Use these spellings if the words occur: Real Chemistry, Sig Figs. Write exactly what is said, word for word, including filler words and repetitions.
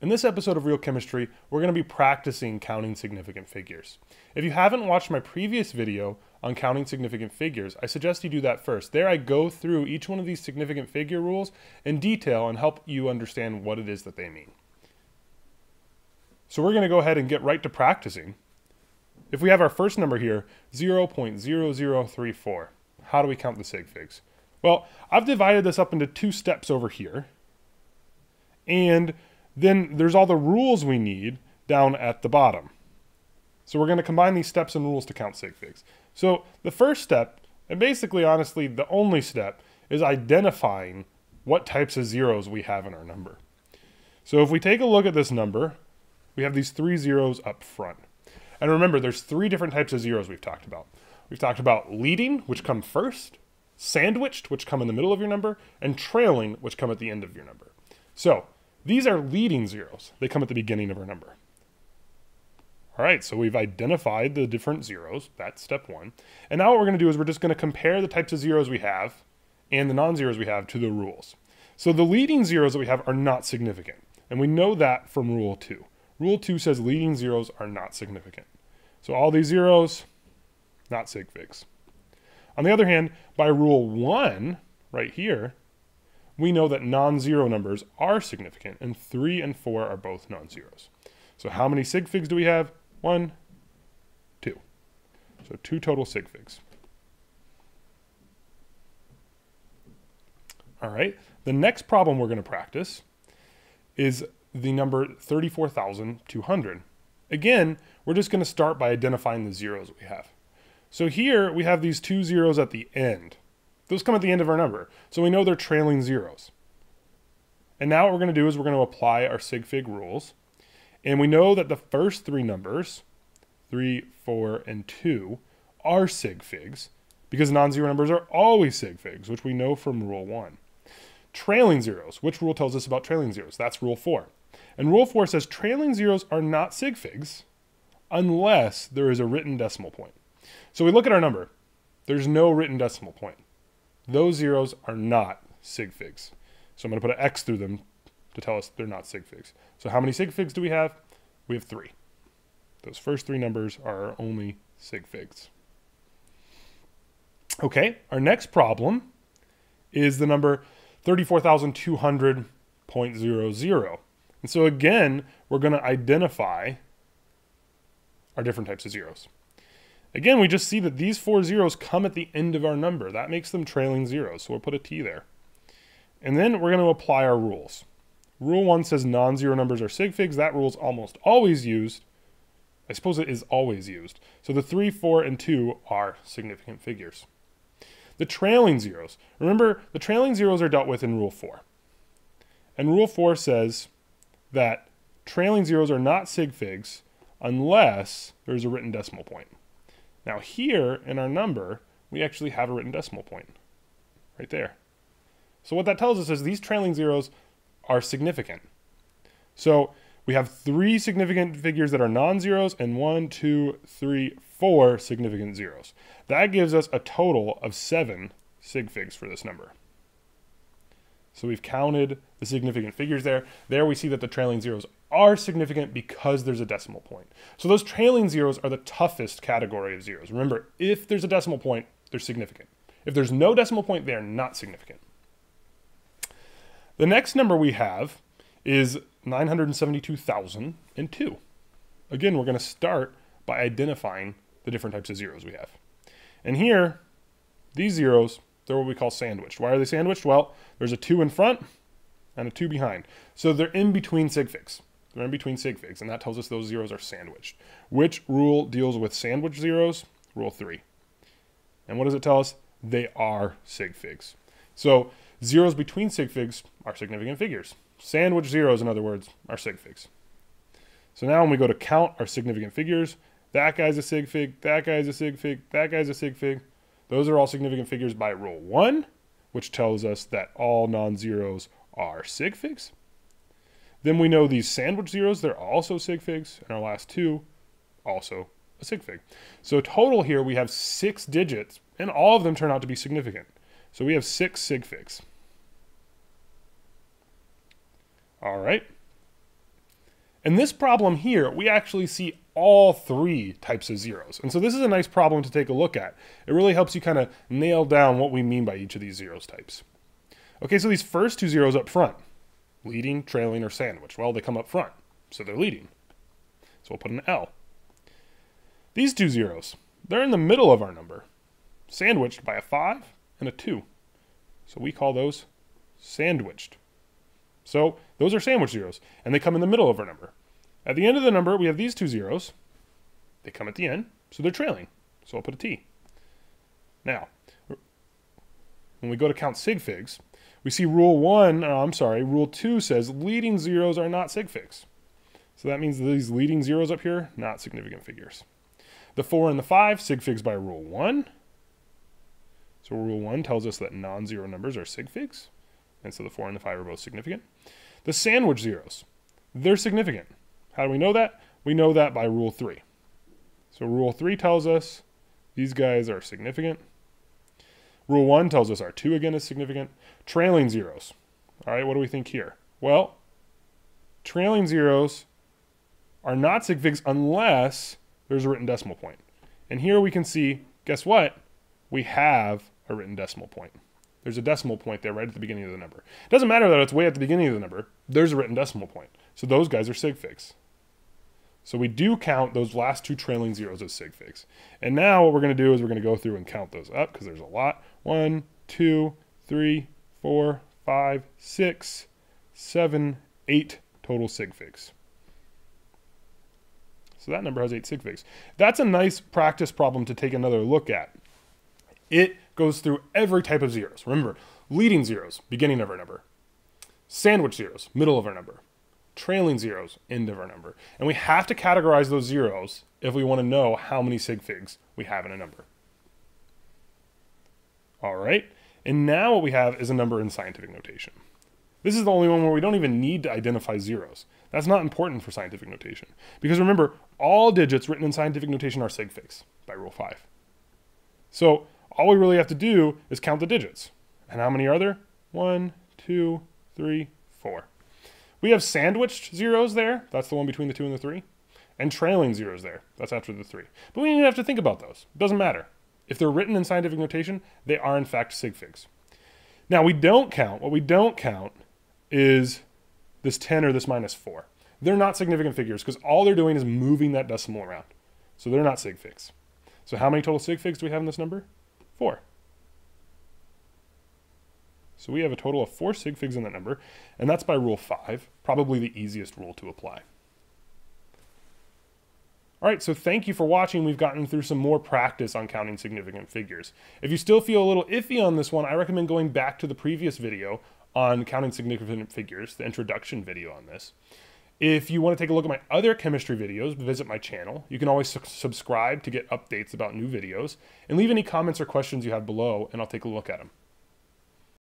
In this episode of Real Chemistry, we're going to be practicing counting significant figures. If you haven't watched my previous video on counting significant figures, I suggest you do that first. There I go through each one of these significant figure rules in detail and help you understand what it is that they mean. So we're going to go ahead and get right to practicing. If we have our first number here, zero point zero zero three four, how do we count the sig figs? Well, I've divided this up into two steps over here, and then there's all the rules we need down at the bottom. So we're going to combine these steps and rules to count sig figs. So the first step, and basically honestly the only step, is identifying what types of zeros we have in our number. So if we take a look at this number, we have these three zeros up front. And remember, there's three different types of zeros we've talked about. We've talked about leading, which come first, sandwiched, which come in the middle of your number, and trailing, which come at the end of your number. So these are leading zeros. They come at the beginning of our number. All right, so we've identified the different zeros. That's step one. And now what we're going to do is we're just going to compare the types of zeros we have and the non-zeros we have to the rules. So the leading zeros that we have are not significant. And we know that from rule two. Rule two says leading zeros are not significant. So all these zeros, not sig figs. On the other hand, by rule one, right here, we know that non-zero numbers are significant, and three and four are both non-zeros. So how many sig figs do we have? One, two. So two total sig figs. All right, the next problem we're going to practice is the number thirty-four thousand two hundred. Again, we're just going to start by identifying the zeros we have. So here we have these two zeros at the end. Those come at the end of our number, so we know they're trailing zeros. And now what we're going to do is we're going to apply our sig fig rules. And we know that the first three numbers, three, four, and two, are sig figs because non-zero numbers are always sig figs, which we know from rule one. Trailing zeros, which rule tells us about trailing zeros? That's rule four. And rule four says trailing zeros are not sig figs unless there is a written decimal point. So we look at our number. There's no written decimal point. Those zeros are not sig figs. So I'm going to put an X through them to tell us they're not sig figs. So how many sig figs do we have? We have three. Those first three numbers are our only sig figs. Okay, our next problem is the number thirty-four thousand two hundred point zero zero. And so again, we're going to identify our different types of zeros. Again, we just see that these four zeros come at the end of our number. That makes them trailing zeros, so we'll put a T there. And then we're going to apply our rules. Rule one says non-zero numbers are sig figs. That rule is almost always used. I suppose it is always used. So the three, four, and two are significant figures. The trailing zeros. Remember, the trailing zeros are dealt with in rule four. And rule four says that trailing zeros are not sig figs unless there's a written decimal point. Now here in our number, we actually have a written decimal point right there. So what that tells us is these trailing zeros are significant. So we have three significant figures that are non-zeros and one, two, three, four significant zeros. That gives us a total of seven sig figs for this number. So we've counted the significant figures there. There we see that the trailing zeros are significant because there's a decimal point. So those trailing zeros are the toughest category of zeros. Remember, if there's a decimal point, they're significant. If there's no decimal point, they're not significant. The next number we have is nine hundred seventy-two thousand two. Again, we're going to start by identifying the different types of zeros we have. And here, these zeros, they're what we call sandwiched. Why are they sandwiched? Well, there's a two in front and a two behind. So they're in between sig figs. They're in between sig figs, and that tells us those zeros are sandwiched. Which rule deals with sandwiched zeros? Rule three. And what does it tell us? They are sig figs. So zeros between sig figs are significant figures. Sandwiched zeros, in other words, are sig figs. So now when we go to count our significant figures, that guy's a sig fig, that guy's a sig fig, that guy's a sig fig. Those are all significant figures by rule one, which tells us that all non-zeros are sig figs. Then we know these sandwich zeros, they're also sig figs, and our last two, also a sig fig. So total here we have six digits, and all of them turn out to be significant. So we have six sig figs. All right. In this problem here, we actually see all three types of zeros. And so this is a nice problem to take a look at. It really helps you kind of nail down what we mean by each of these zeros types. Okay, so these first two zeros up front, leading, trailing, or sandwich. Well, they come up front, so they're leading. So we'll put an L. These two zeros, they're in the middle of our number, sandwiched by a five and a two. So we call those sandwiched. So those are sandwich zeros, and they come in the middle of our number. At the end of the number, we have these two zeros. They come at the end, so they're trailing. So I'll put a T. Now, when we go to count sig figs, we see rule one, oh, I'm sorry, rule two says leading zeros are not sig figs. So that means these leading zeros up here, not significant figures. The four and the five, sig figs by rule one. So rule one tells us that non-zero numbers are sig figs. And so the four and the five are both significant. The sandwich zeros, they're significant. How do we know that? We know that by rule three. So rule three tells us these guys are significant. Rule one tells us our two again is significant. Trailing zeros. All right, what do we think here? Well, trailing zeros are not sig figs unless there's a written decimal point. And here we can see, guess what? We have a written decimal point. There's a decimal point there right at the beginning of the number. It doesn't matter that it's way at the beginning of the number. There's a written decimal point. So those guys are sig figs. So we do count those last two trailing zeros as sig figs. And now what we're going to do is we're going to go through and count those up because there's a lot. One, two, three, four, five, six, seven, eight total sig figs. So that number has eight sig figs. That's a nice practice problem to take another look at. It goes through every type of zeros. Remember, leading zeros, beginning of our number. Sandwich zeros, middle of our number. Trailing zeros, end of our number. And we have to categorize those zeros if we want to know how many sig figs we have in a number. All right, and now what we have is a number in scientific notation. This is the only one where we don't even need to identify zeros. That's not important for scientific notation. Because remember, all digits written in scientific notation are sig figs by rule five. So all we really have to do is count the digits. And how many are there? One, two, three, four. We have sandwiched zeros there. That's the one between the two and the three. And trailing zeros there. That's after the three. But we don't even have to think about those. It doesn't matter. If they're written in scientific notation, they are in fact sig figs. Now we don't count, what we don't count is this ten or this minus four. They're not significant figures because all they're doing is moving that decimal around. So they're not sig figs. So how many total sig figs do we have in this number? Four. So we have a total of four sig figs in that number, and that's by rule five, probably the easiest rule to apply. All right, so thank you for watching. We've gotten through some more practice on counting significant figures. If you still feel a little iffy on this one, I recommend going back to the previous video on counting significant figures, the introduction video on this. If you want to take a look at my other chemistry videos, visit my channel. You can always su- subscribe to get updates about new videos, and leave any comments or questions you have below, and I'll take a look at them.